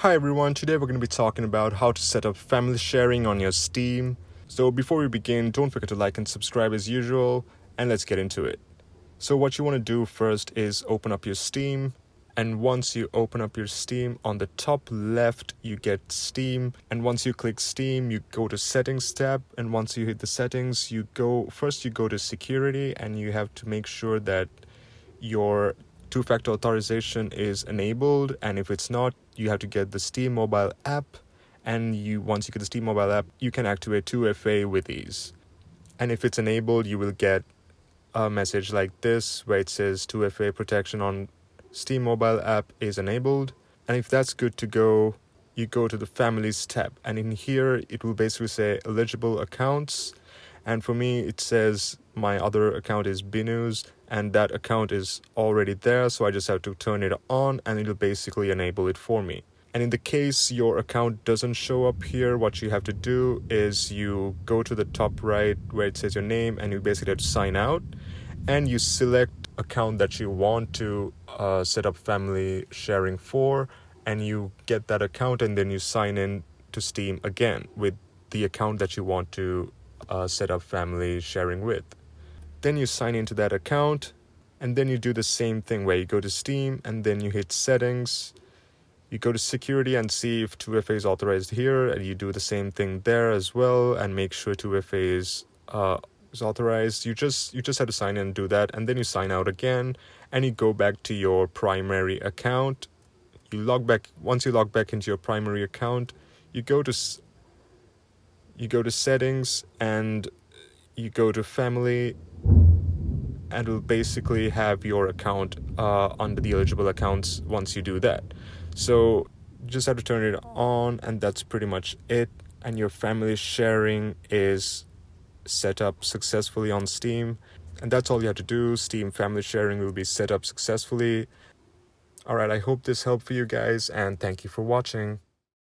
Hi everyone, today we're going to be talking about how to set up family sharing on your Steam. So before we begin, don't forget to like and subscribe as usual, and let's get into it. So what you want to do first is open up your Steam, and once you open up your Steam, on the top left you get Steam, and once you click Steam, you go to Settings tab, and once you hit the settings, you go to Security, and you have to make sure that your two-factor authorization is enabled, and if it's not, you have to get the Steam mobile app, and once you get the Steam mobile app, you can activate 2FA with ease. And if it's enabled, you will get a message like this where it says 2FA protection on Steam mobile app is enabled. And if that's good to go, you go to the Families tab, and in here it will basically say eligible accounts, and for me it says my other account is Binus, and that account is already there, so I just have to turn it on and it'll basically enable it for me. And in the case your account doesn't show up here, what you have to do is you go to the top right where it says your name, and you basically have to sign out, and you select account that you want to set up family sharing for, and you get that account, and then you sign in to Steam again with the account that you want to set up family sharing with. Then you sign into that account, and then you do the same thing where you go to Steam, and then you hit Settings, you go to Security and see if 2FA is authorized here, and you do the same thing there as well and make sure 2FA is authorized. You just have to sign in and do that, and then you sign out again, and you go back to your primary account. You log back. Once you log back into your primary account, you go to Settings, and you go to Family, and will basically have your account under the eligible accounts once you do that. So just have to turn it on, and that's pretty much it, and your family sharing is set up successfully on Steam, and that's all you have to do. Steam family sharing will be set up successfully. All right, I hope this helped for you guys, and thank you for watching.